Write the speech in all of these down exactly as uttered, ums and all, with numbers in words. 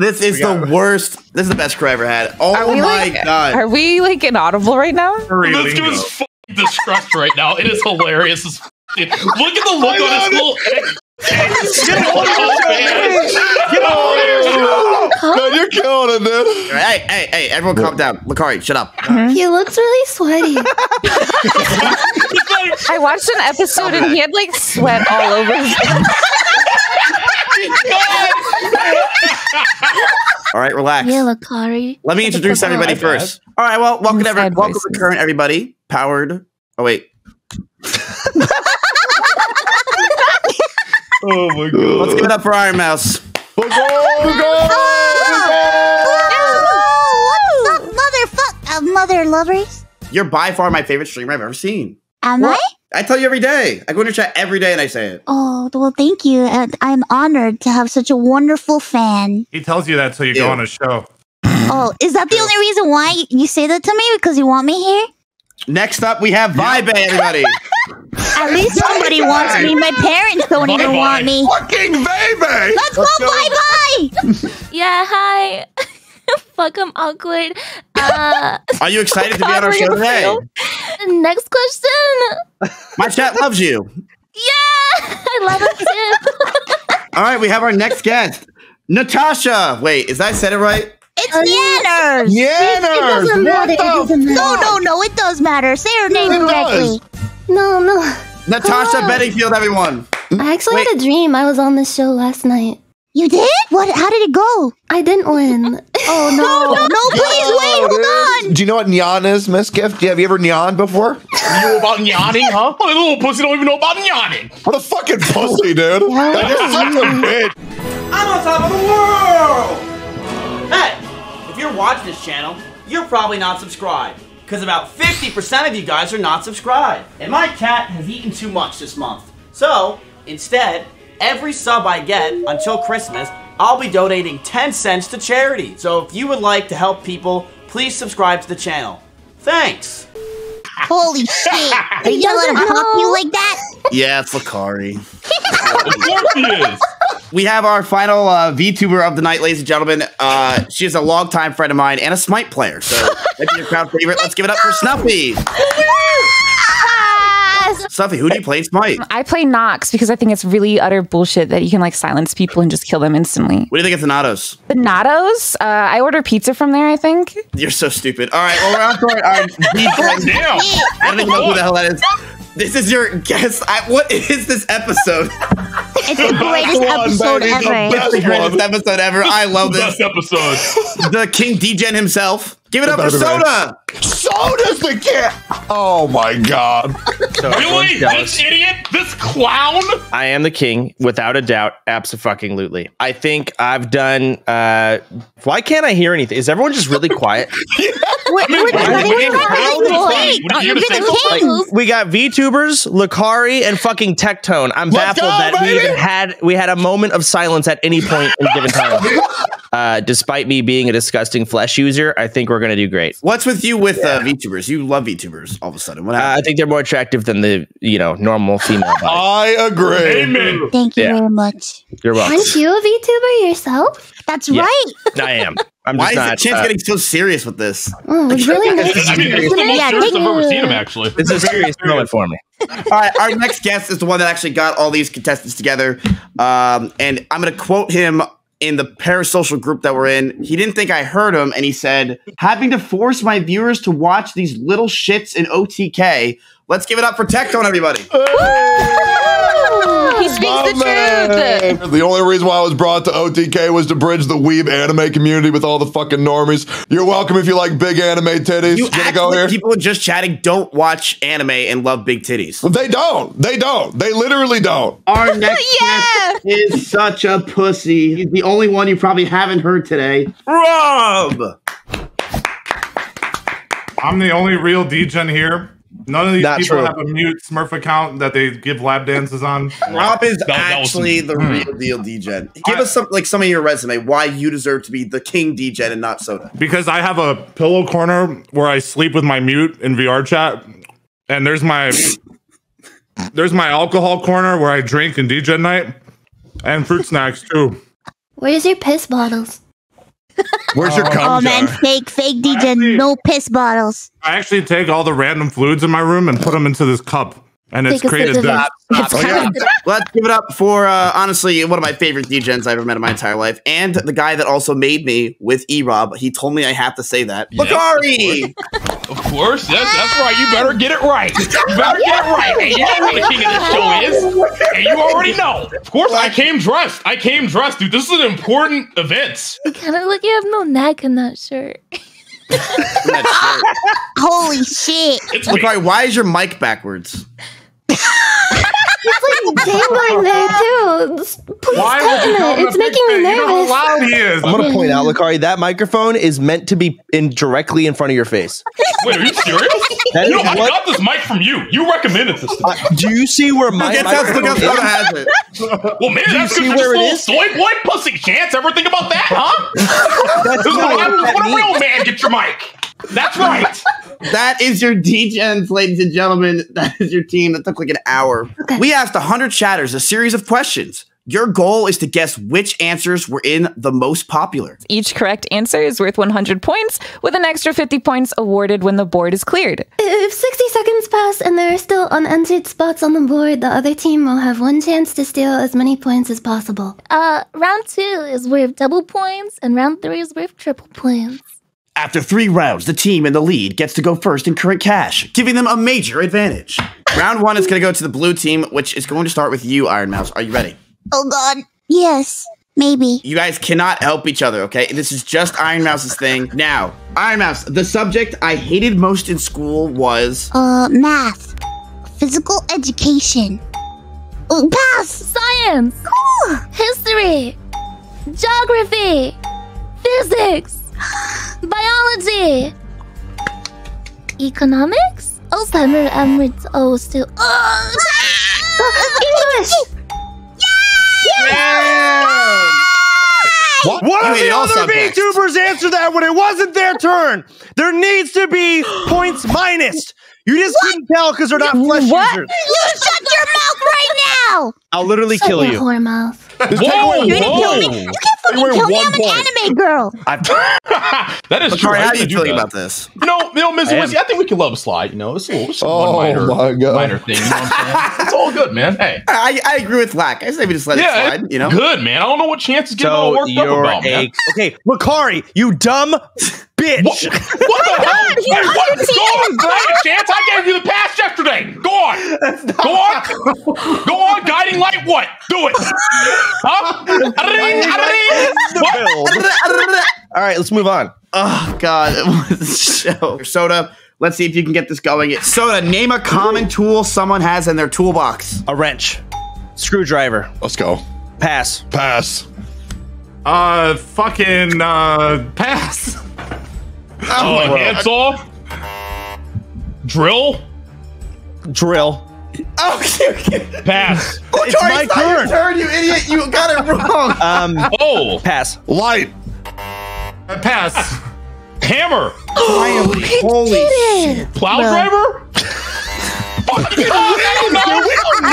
This is the worst. This is the best cry I ever had. Oh my like, god. Are we like inaudible right now? Really this dude is f***ing distressed right now. It is hilarious. As look at the look on his little... Get over here! Man, you're killing it, dude. Hey, hey, hey! Everyone, calm down. Lacari, shut up. Mm-hmm. He looks really sweaty. I watched an episode and he had like sweat all over his All right, relax. Yeah, Lacari. Let me introduce everybody first. All right, well, welcome everyone. Welcome to current everybody. Powered. Oh wait. Oh my god. Let's give it up for Iron Mouse. Go, go, go, go, go. What's up, motherfuck, uh, mother lovers? You're by far my favorite streamer I've ever seen. Am what? I? I tell you every day. I go in your chat every day and I say it. Oh, well, thank you. Uh, I'm honored to have such a wonderful fan. He tells you that so you Ew. go on a show. Oh, is that the only reason why you say that to me? Because you want me here? Next up, we have Vibe, everybody. At least somebody wants me. My parents don't bye even bye. want me. Fucking baby! Let's, Let's go, go bye-bye! Yeah, hi. Fuck, I'm awkward. Uh, Are you excited to be on our show today? Next question. My chat loves you. Yeah! I love it too. All right, we have our next guest. Natasha. Wait, is that said it right? It's Nyanners! Nyanners! It, it matter, what it the No, no, no, it does matter. Say her name no, correctly. No, no. Natasha Hello. Bedingfield, everyone. I actually Wait. had a dream. I was on this show last night. You did? What? How did it go? I didn't win. Oh, no. No, no, no please, no, wait, hold dude. on. Do you know what nyan is, Miss Gift? Have you ever nyan before? You know about nyanning, huh? Well, the little pussy don't even know about nyanning. What a fucking pussy, dude. Yeah. That is such a bitch. I'm on top of the world. Hey, if you're watching this channel, you're probably not subscribed. Because about fifty percent of you guys are not subscribed. And my cat has eaten too much this month. So, instead, every sub I get until Christmas, I'll be donating ten cents to charity. So if you would like to help people, please subscribe to the channel. Thanks. Holy shit. Are you gonna let him pop you like that? Yeah, it's Lacari. We have our final uh, VTuber of the night, ladies and gentlemen. Uh, she is a longtime friend of mine and a Smite player. So that's your crowd favorite. Let's give it up for Snuffy. Snuffy, who do you play in Smite? I play Nox because I think it's really utter bullshit that you can like silence people and just kill them instantly. What do you think of Thanatos? The Natos? Uh, I order pizza from there, I think. You're so stupid. All right, well, we're on to our D J. Damn. I don't even know who the hell that is. This is your guest. I, what is this episode? It's the greatest one, episode baby. ever. It's the greatest one. episode ever. I love this. Best episode. The King D J himself. Give it up for Soda. Man. Soda's the cat. Oh my god. So really? This idiot? This clown? I am the king, without a doubt. Abso-fucking-lutely. I think I've done. Uh, why can't I hear anything? Is everyone just really quiet? We got VTubers, Lacari, and fucking Tectone. I'm Let's baffled go, that baby. we even had we had a moment of silence at any point in a given time. Uh, despite me being a disgusting flesh user, I think we're gonna do great. What's with you with yeah. uh, VTubers? You love VTubers all of a sudden. What uh, I think they're more attractive than the you know normal female body. I agree. Amen. Thank you yeah. very much. You're welcome. Aren't you a VTuber yourself? That's yeah. right. I am. I'm Why just is not, the Chance uh, getting so serious with this? Oh, it's really nice. I mean, it's the most yeah, serious I've ever seen him, actually. It's a serious moment for me. All right, our next guest is the one that actually got all these contestants together. Um, and I'm going to quote him in the parasocial group that we're in. He didn't think I heard him, and he said, having to force my viewers to watch these little shits in O T K. Let's give it up for Tectone, everybody. He speaks My the man. truth. The only reason why I was brought to O T K was to bridge the weeb anime community with all the fucking normies. You're welcome if you like big anime titties. You actually, go here? People just chatting don't watch anime and love big titties. Well, they don't. They don't. They literally don't. Our next yeah. guest is such a pussy. He's the only one you probably haven't heard today. Rob! I'm the only real D-gen here. None of these Not people true. have a mute Smurf account that they give lab dances on. Rob is that, actually that was, the mm. real deal D-gen. Give I, us some like some of your resume, why you deserve to be the king D-gen and not Soda. Because I have a pillow corner where I sleep with my mute in V R chat, and there's my there's my alcohol corner where I drink in D-gen night, and fruit snacks too. Where's your piss bottles? Where's your cum jar? Oh man, fake, fake D J, actually, no piss bottles. I actually take all the random fluids in my room and put them into this cup, and take it's created that. It. Oh, yeah. Let's give it up for, uh, honestly, one of my favorite D Js I've ever met in my entire life, and the guy that also made me with E-Rob. He told me I have to say that. Yes, Lacari! Of course, of course. That's, that's right. You better get it right. You better get it right. And you know what the king of this show is, and you already know. Of course, I came dressed. I came dressed, dude. This is an important event. You kind of look, you have no neck in that shirt. Holy shit! Lacari, why is your mic backwards? It's like dangling there too. Please cut it. It's making me nervous. You know how loud he is. I'm gonna point out, Lacari, that microphone is meant to be in directly in front of your face. Wait, are you serious? You know, I got this mic from you. You recommended this. Uh, do you see where my microphone is? Well, man, that's because there's little soy boy pussy. Chance, ever think about that, huh? That's what happens when a real man gets your mic. That's right. That is your D Js, ladies and gentlemen. That is your team. That took like an hour. Okay. We asked one hundred chatters a series of questions. Your goal is to guess which answers were in the most popular. Each correct answer is worth one hundred points, with an extra fifty points awarded when the board is cleared. If sixty seconds pass and there are still unanswered spots on the board, the other team will have one chance to steal as many points as possible. Uh, round two is worth double points, and round three is worth triple points. After three rounds, the team in the lead gets to go first and current cash, giving them a major advantage. Round one is going to go to the blue team, which is going to start with you, Iron Mouse. Are you ready? Oh, God. Yes. Maybe. You guys cannot help each other, okay? This is just Iron Mouse's thing. Now, Iron Mouse, the subject I hated most in school was... Uh, math. Physical education. Oh, pass! Science. Cool. History. Geography. Physics. Biology! Economics? Oh, summer, Emirates, oh, still. Oh, English! Yeah! yeah. yeah. What? One I of the other subjects. VTubers answered that when it wasn't their turn! There needs to be points minus! You just what? couldn't tell because they're not flesh what? users. You shut your mouth right now! I'll literally shut kill you. Whore mouth. Whoa, You're whoa. Kill me. You can't fucking kill me. I'm point. an anime girl. That is true. How do you feel about this? You know, you know, Miz Whiskey, I think we can love slide. You know, it's a little it's oh, one minor, my God. minor thing. You know what I'm saying? It's all good, man. Hey, I, I agree with Lack. I say we just let yeah, it slide. You know, good man. I don't know what Chance is getting so all worked up about, a, man. Okay, Lacari, you dumb bitch. What, what oh the God, hell? Hey, what is going on, Chance? I gave you the pass yesterday. Go on. Go on. Go on. Guiding light. What? Do it. Huh? Ring, ring. All right, let's move on. Oh, God. It was a show. Soda, let's see if you can get this going. Soda, name a common tool someone has in their toolbox. A wrench. Screwdriver. Let's go. Pass. Pass. Uh, fucking, uh, pass. Oh, uh, handsaw. Drill? Drill. Oh, okay. Pass. It's Lacari, my it's turn. turn. You idiot. You got it wrong. Um, oh. Pass. Light. Pass. Hammer. Oh, holy shit. Plow no. driver? Oh, God, I don't know.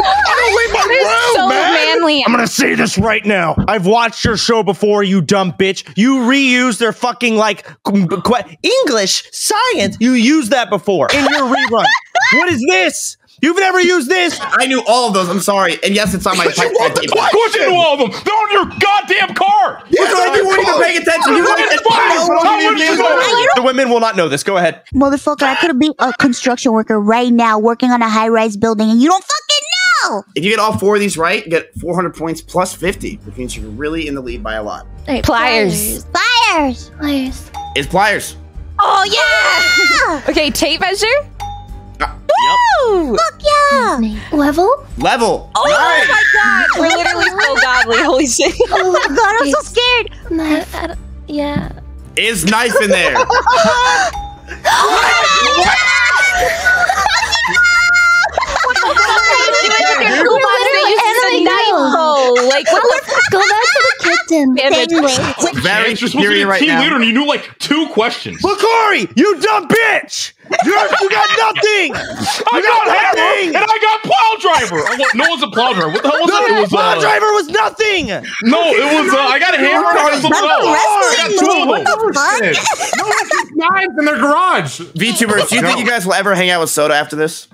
I don't leave my room, so man. Manly. I'm going to say this right now. I've watched your show before, you dumb bitch. You reuse their fucking, like, English, science. You used that before in your rerun. What is this? You've never used this. I knew all of those. I'm sorry. And yes, it's on my pipe. Of course you knew all of them. They're on your goddamn card. Yes, Lacari, you weren't even paying attention. You weren't. The women will not know this. Go ahead. Motherfucker, I could have been a construction worker right now working on a high-rise building, and you don't fucking know. If you get all four of these right, you get four hundred points plus fifty, which means you're really in the lead by a lot. All right, pliers. Pliers. Pliers. It's pliers. Oh, yeah. Ah! Okay, tape measure. Woo! Yep. Fuck yeah! Level? Level! Oh right. my God! We're literally so godly. Holy shit! Oh my God, I'm so scared. Knife. I don't, yeah. Is knife in there? What? What? What? Go back to the kids' awesome sandwich. Very superior right team now. Leader, and you knew like two questions. Lacari, you dumb bitch! You're, you got nothing. I you got, got hammer, and I got plow driver. I got, no, one's a plow driver. What the hell was no, that? It was, plow uh, driver was nothing. No, it was. Uh, I got a hammer. And I got some plow. I got two of them. No one knives in their garage. VTubers, do you no. think you guys will ever hang out with Soda after this?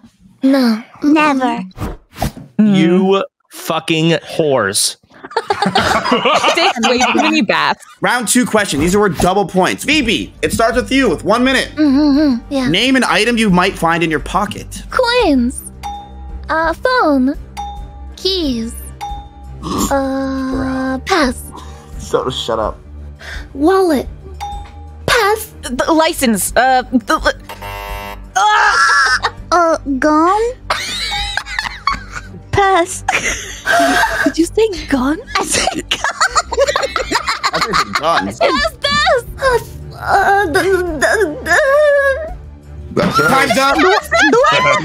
No, never. Mm. You fucking whores. Round two question. These are worth double points. Phoebe, it starts with you with one minute. Mm-hmm, yeah. Name an item you might find in your pocket. Coins. Uh, phone. Keys. Uh, pass. So shut up. Wallet. Pass. The license. Uh, the, uh, uh gone. Pass. Did you say gun? I said gun. I said gun. Pass, pass. Uh, Time's up.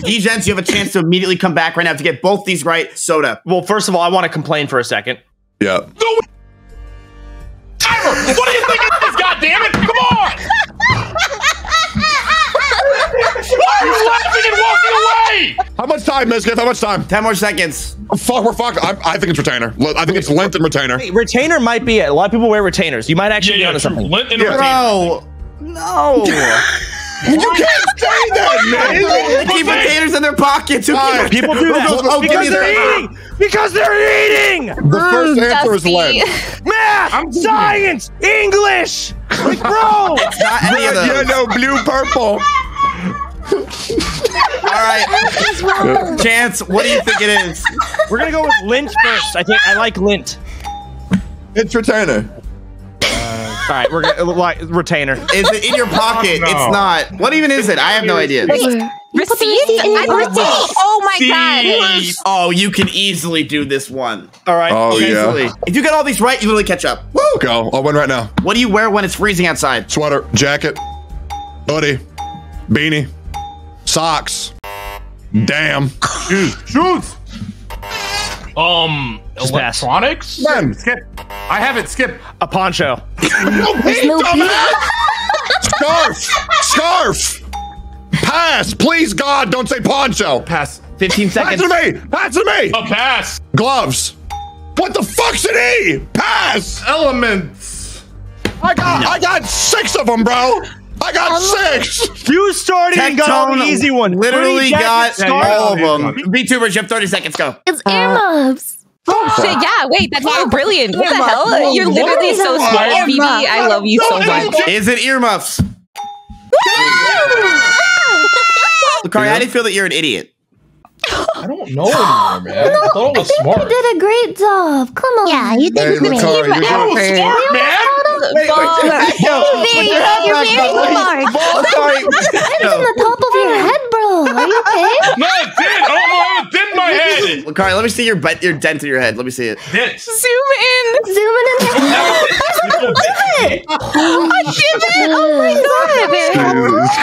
D-Gens, you have a chance to immediately come back right now to get both these right. Soda. Well, first of all, I want to complain for a second. Yeah. No. Tyler, what do you think of this? God damn it! Come on. Why are you laughing and walking away? How much time, Miss Giff? How much time? ten more seconds. Oh, fuck, we're fucked. I, I think it's retainer. I think it's lint and retainer. Wait, retainer might be it. A lot of people wear retainers. You might actually yeah, yeah, be onto something. Lint and yeah. Bro, no. You can't say that, man. They keep retainers in their pockets. Who right. People do that. Well, oh, because they're eating. Because they're eating. The first answer is lint. Math, I'm science, English. Like, bro. It's not any of those. Yellow, blue, purple. All right, Chance, what do you think it is? We're gonna go with lint first. I think I like lint. It's retainer. Uh, all right, we're gonna like retainer. Is it in your pocket? Oh, no. It's not. What even is it? I have no idea. Receipt. Oh my god. Oh, you can easily do this one. All right. Oh easily. Yeah. If you get all these right, you literally catch up. Woo! Go. I'll win right now. What do you wear when it's freezing outside? Sweater, jacket, hoodie, beanie. Socks. Damn. Shoes. Shoes. Um, electronics? Man, skip. I haven't skipped a poncho. No pee, no scarf. Scarf. Pass. Please, God, don't say poncho. Pass. fifteen seconds. Pass it to me. Pass it to me. A pass. Gloves. What the fuck's an E? Pass. Elements. I got, no. I got six of them, bro. I got six! You started Tectone and got all the easy one. Literally got all of them. VTubers, you have thirty seconds, go. It's earmuffs. Oh, shit, yeah, wait, that's so brilliant. What the hell? You're literally so smart, Phoebe. I love you so much. Is it earmuffs? Lacari, how do you feel that you're an idiot? I don't know anymore, man. No, I thought it was smart. You did a great job. Come on. Yeah, you did great. You were smart, man. Wait, wait, wait, yo, Phoebe, you're you're very smart. Sorry. It's on the top of your head, bro. Are you okay? No, it did. Oh, it did my head. Lacari, let me see your butt, your dent in your head. Let me see it. Yes. Zoom in. Zoom in. Look at it. I give it. Oh my god.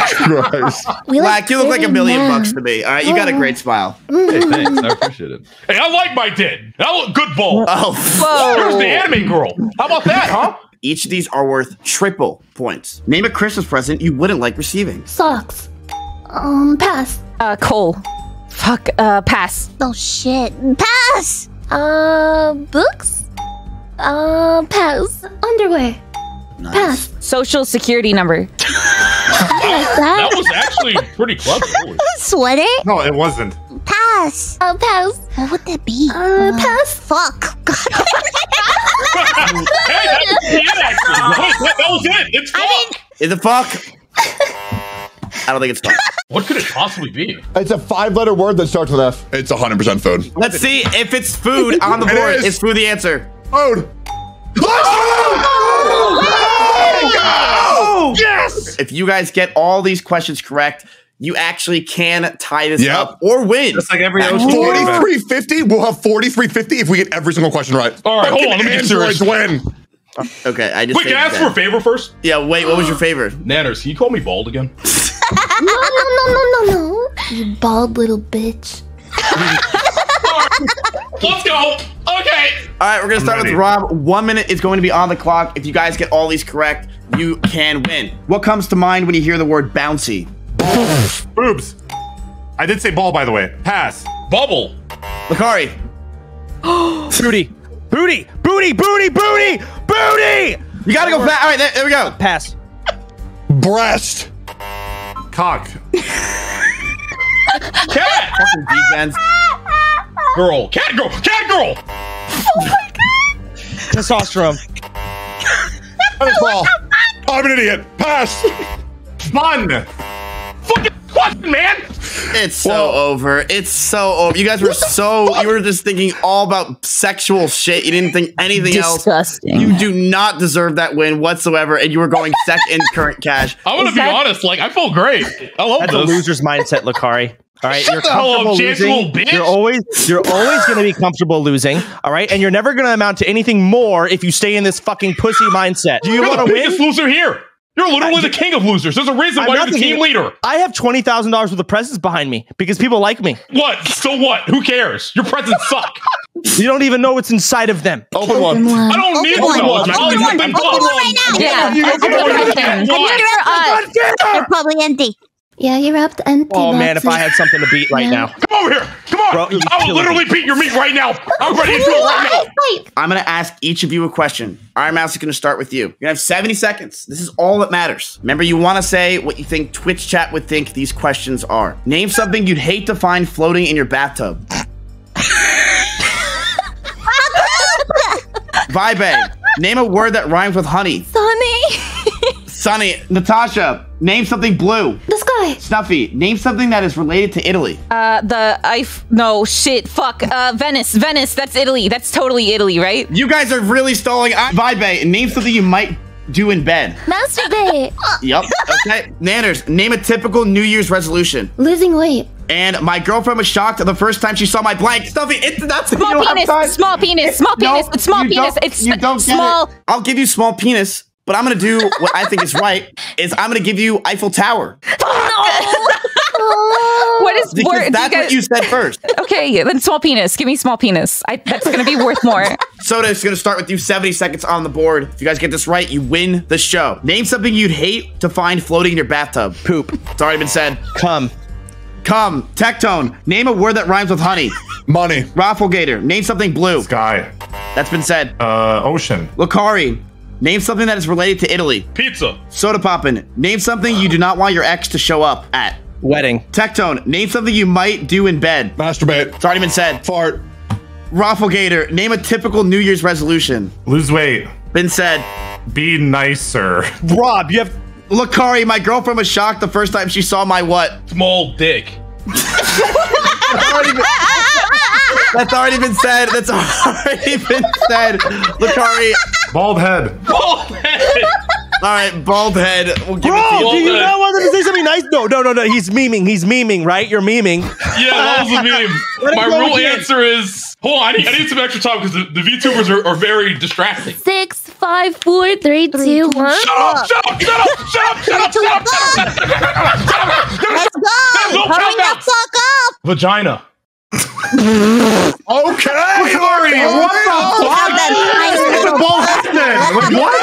Jesus Christ. Lack, you look like a million now. bucks to me. All right, you got a great smile. Hey, thanks. I appreciate it. Hey, I like my dent. I look good, bull. Oh, whoa. Here's the anime girl. How about that, huh? Each of these are worth triple points. Name a Christmas present you wouldn't like receiving. Socks. Um, pass. Uh, coal. Fuck, uh, pass. Oh, shit. Pass! Uh, books? Uh, pass. Underwear. Nice. Pass. Social security number. That was actually pretty clever. Sweater? No, it wasn't. Pass. Oh, pass. What would that be? Uh, uh pass. Fuck. God. Hey, that was it, actually. That was it. It's fuck. I mean, is it fuck? I don't think it's fuck. What could it possibly be? It's a five-letter word that starts with F. It's one hundred percent food. Let's see if it's food on the board. It is. It's food the answer. Food. Let's oh! go! Yes! If you guys get all these questions correct, you actually can tie this yep. up or win. Just like every ocean. forty-three fifty. We'll have forty-three fifty if we get every single question right. All right, hold on. Let me answer it. Win. Okay, I just. Wait, can I ask for a favor first? Yeah. Wait, what was your favor? Nyanners, can you call me bald again? no, no, no, no, no, no. You bald little bitch. Let's go. Okay. All right, we're gonna start with Rob. One minute is going to be on the clock. If you guys get all these correct, you can win. What comes to mind when you hear the word bouncy? Boobs. I did say ball, by the way. Pass. Bubble. Lacari. Booty. Booty. Booty. Booty. Booty. Booty. You gotta go fast. All right, there, there we go. Pass. Breast. Cock. Cat. Fucking defense. Girl. Cat girl. Cat girl. Oh my god. Testosterone. Ball. I'm an idiot. Pass. Fun. Fucking question, man. It's so Whoa. over. It's so over. You guys were so, fuck? You were just thinking all about sexual shit. You didn't think anything Disgusting. else. You do not deserve that win whatsoever. And you were going sec in current cash. I want to be that... honest. Like, I feel great. I love That's this. That's a loser's mindset, Lacari. All right, Shut you're comfortable up, losing. Bitch. You're always, you're always going to be comfortable losing. All right, and you're never going to amount to anything more if you stay in this fucking pussy mindset. Do you want to win? Biggest loser here. You're literally I, the king of losers. There's a reason I'm why you're the team leader. I have twenty thousand dollars worth of presents behind me because people like me. What? So what? Who cares? Your presents suck. You don't even know what's inside of them. Open one. I don't need one. Open one. Open one right now. Yeah. You're probably empty. Yeah, you're up to empty. Oh, man, if I had something to beat right yeah. now. Come over here. Come on. Bro, I will literally me. beat your meat right now. I'm ready to do it right now. I'm going to ask each of you a question. Iron Mouse is going to start with you. You're going to have seventy seconds. This is all that matters. Remember, you want to say what you think Twitch chat would think these questions are. Name something you'd hate to find floating in your bathtub. Vibe. Name a word that rhymes with honey. Sunny. Sunny. Natasha. Name something blue. The sky. Snuffy, name something that is related to Italy. Uh, the I f no shit fuck. Uh, Venice, Venice. That's Italy. That's totally Italy, right? You guys are really stalling. I Vibe, name something you might do in bed. Masturbate. Yep. Okay. Nyanners, name a typical New Year's resolution. Losing weight. And my girlfriend was shocked the first time she saw my blank. Snuffy, it's not small penis. Small penis. Small penis. It's small penis. It's small. I'll give you small penis. But I'm going to do what I think is right, is I'm going to give you Eiffel Tower. No! What is because word, that's you guys, what you said first. Okay, then small penis. Give me small penis. I, that's going to be worth more. Soda is going to start with you. seventy seconds on the board. If you guys get this right, you win the show. Name something you'd hate to find floating in your bathtub. Poop. It's already been said. Come. Come. Tectone. Name a word that rhymes with honey. Money. Roflgator. Name something blue. Sky. That's been said. Uh, ocean. Lacari. Name something that is related to Italy. Pizza. Sodapoppin. Name something you do not want your ex to show up at. Wedding. Tectone. Name something you might do in bed. Masturbate. It's already been said. Fart. Roflgator. Name a typical New Year's resolution. Lose weight. Been said. Be nicer. Rob, you have... Lacari, my girlfriend was shocked the first time she saw my what? Small dick. That's already been, that's already been said. That's already been said. Lacari. Bald head. Bald head. All right, bald head. We'll give Bro, it to you. do you head. not want them to say something nice? No, no, no, no. He's memeing. He's memeing, right? You're memeing. Yeah, that was a meme. My real again. answer is... Hold on, I need, I need some extra time because the, the VTubers are, are very distracting. Six, five, four, three, two, one. Shut up! Shut up! Shut up! Shut up! Shut up! Shut up! Shut up! Shut up! Let's go! Hurry the fuck up! Vagina. Okay, Lori, what the fuck? It's a bald head then. What?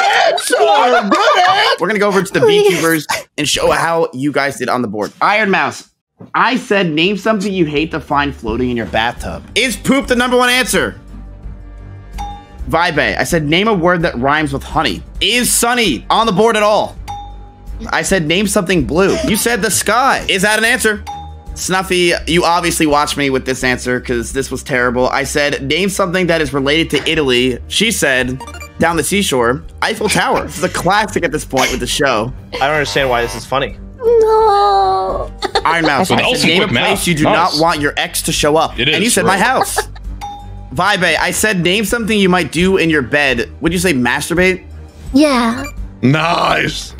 We're gonna go over to the VTubers and show how you guys did on the board. Iron Mouse, I said name something you hate to find floating in your bathtub. Is poop the number one answer? Vibe, I said name a word that rhymes with honey. Is sunny on the board at all? I said name something blue. You said the sky. Is that an answer? Snuffy, you obviously watched me with this answer because this was terrible. I said, name something that is related to Italy. She said, down the seashore, Eiffel Tower. This is a classic at this point with the show. I don't understand why this is funny. No. Iron Mouse, I said, name a place you do not want your ex to show up. It is, and you said, my house. Vibe, I said, name something you might do in your bed. Would you say masturbate? Yeah. Nice.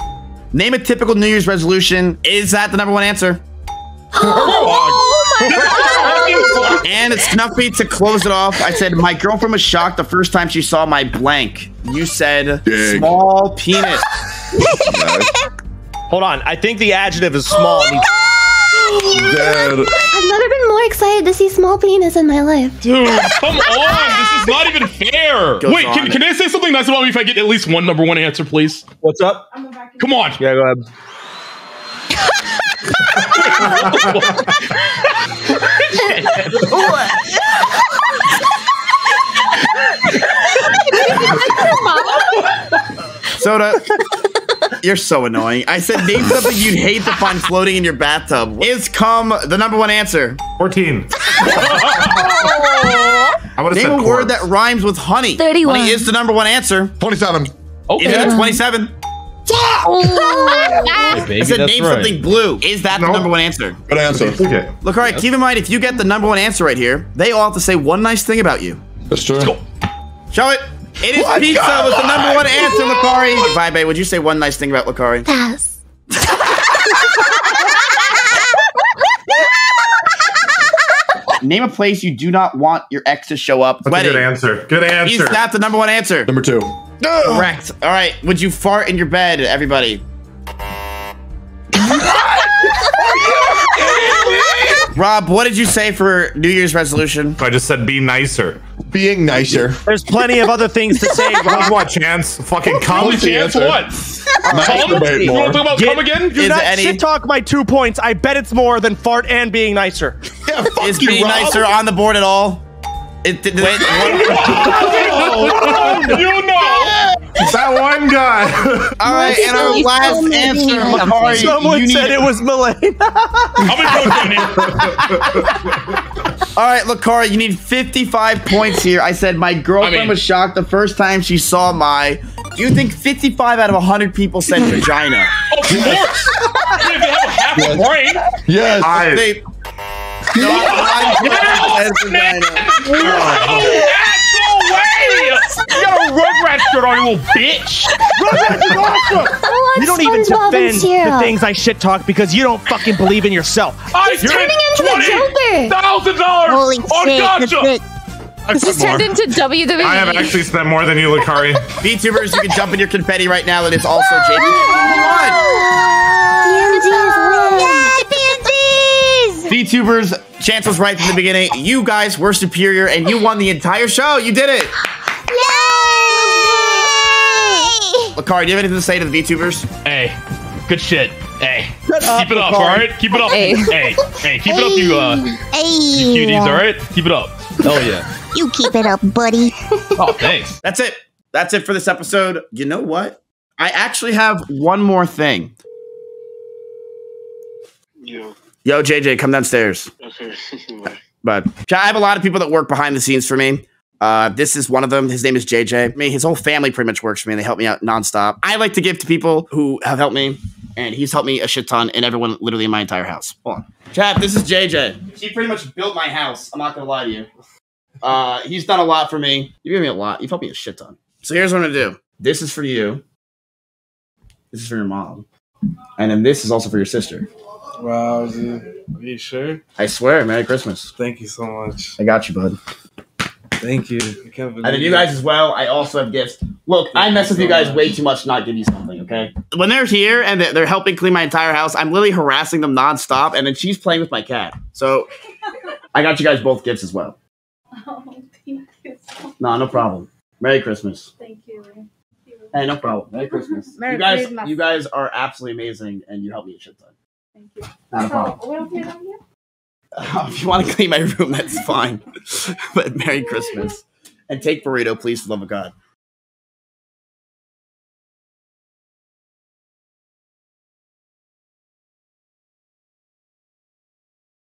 Name a typical New Year's resolution. Is that the number one answer? Oh my God. And it's Snuffy to close it off. I said, my girlfriend was shocked the first time she saw my blank. You said, Dig. small penis. Nice. Hold on. I think the adjective is small. Oh you. Dad. I've never been more excited to see small penis in my life. Dude, come on. This is not even fair. Goes Wait, can, can I say something nice about me if I get at least one number one answer, please? What's up? Come on. Yeah, go ahead. Soda, you're so annoying. I said name something you'd hate to find floating in your bathtub. Is cum the number one answer? fourteen. I would have said name a word that rhymes with honey. thirty-one. Honey is the number one answer. twenty-seven. Okay. It is twenty-seven. Oh, baby, I said name right. something blue. Is that no. the number one answer? Good answer. Okay. Look, all right, yes. keep in mind, if you get the number one answer right here, they all have to say one nice thing about you. That's true. Let's go. Show it. It is oh, pizza God, with the number one answer, Lacari. Vibe, would you say one nice thing about Lacari? Pass. Name a place you do not want your ex to show up. That's Wedding. a good answer. Good answer. Is that the number one answer? Number two. No. Correct. All right. Would you fart in your bed, everybody? Rob, what did you say for New Year's resolution? I just said be nicer. Being nicer. There's plenty of other things to say. Rob, what chance? Fucking come chance what? Come again? Do not any... shit talk my two points. I bet it's more than fart and being nicer. Yeah, fuck Is you, being Rob. nicer on the board at all? It did. Wait. You know. That one guy. All right, and our last answer, Lacari. Someone said it was Milena. All right, Lacari, you need fifty-five points here. I said my girlfriend I mean, was shocked the first time she saw my. Do you think fifty-five out of one hundred people said vagina? Of course. If they have a half a brain. Yes. I, they, no, I, I said vagina. Oh. You got a Rugrats shirt on, you little bitch! Rugrats is awesome! Oh, you don't even defend the things I shit talk because you don't fucking believe in yourself. He's turning into a Joker! Holy shit! This has turned into W W E. I have actually spent more than you, Lacari. VTubers, you can jump in your confetti right now, and it's also J P. Come on! VTubers, Chance was right from the beginning. You guys were superior, and you won the entire show. You did it! Lacari, do you have anything to say to the VTubers? Hey, good shit. Hey, Shut keep up, it up, all right? Keep it up. Hey, hey, hey keep hey. it up, you, uh, hey. you cuties, all right? Keep it up. Hell yeah. You keep it up, buddy. Oh, thanks. That's it. That's it for this episode. You know what? I actually have one more thing. Yo. Yo, J J, come downstairs. Okay. But I have a lot of people that work behind the scenes for me. Uh, this is one of them. His name is J J. I mean, his whole family pretty much works for me and they help me out nonstop. I like to give to people who have helped me, and he's helped me a shit ton, and everyone literally in my entire house. Hold on. Chat, this is J J. He pretty much built my house. I'm not going to lie to you. Uh, he's done a lot for me. You've given me a lot. You've helped me a shit ton. So here's what I'm going to do. This is for you. This is for your mom. And then this is also for your sister. Wow, dude. Are you sure? I swear. Merry Christmas. Thank you so much. I got you, bud. Thank you. I can't believe and then you guys it. as well. I also have gifts. Look, Thank I mess with you, so you guys much. way too much to not give you something, okay? When they're here and they're helping clean my entire house, I'm literally harassing them nonstop, and then she's playing with my cat. So I got you guys both gifts as well. Oh, thank you so much. No, no problem. Merry Christmas. Thank you. Thank you. Hey, no problem. Merry Christmas. Merry you guys, Christmas. You guys are absolutely amazing, and you helped me a shit ton. Thank you. Not a problem. We're okay here? Uh, if you want to clean my room, that's fine. But Merry Christmas. And take burrito, please, for the love of God.